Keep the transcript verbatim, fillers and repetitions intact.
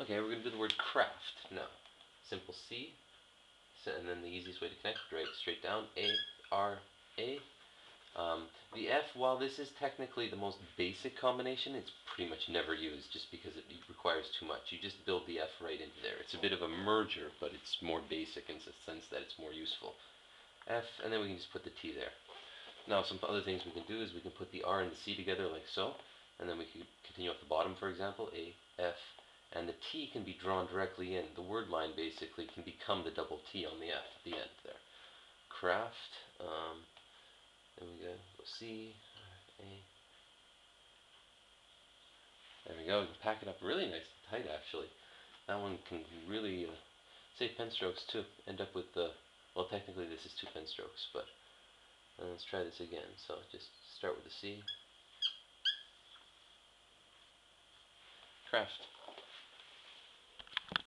Okay, we're going to do the word craft now. Simple C, and then the easiest way to connect, drag straight down, A, R, A. Um, the F, while this is technically the most basic combination, it's pretty much never used just because it requires too much. You just build the F right into there. It's a bit of a merger, but it's more basic in the sense that it's more useful. F, and then we can just put the T there. Now, some other things we can do is we can put the R and the C together like so, and then we can continue off the bottom, for example, A, F, and the T can be drawn directly in. The word line basically can become the double T on the F at the end there. Craft, um... there we go, C, A. There we go, we can pack it up really nice and tight actually. That one can really uh, save pen strokes too. End up with the, well technically this is two pen strokes, but uh, let's try this again. So just start with the C. Craft.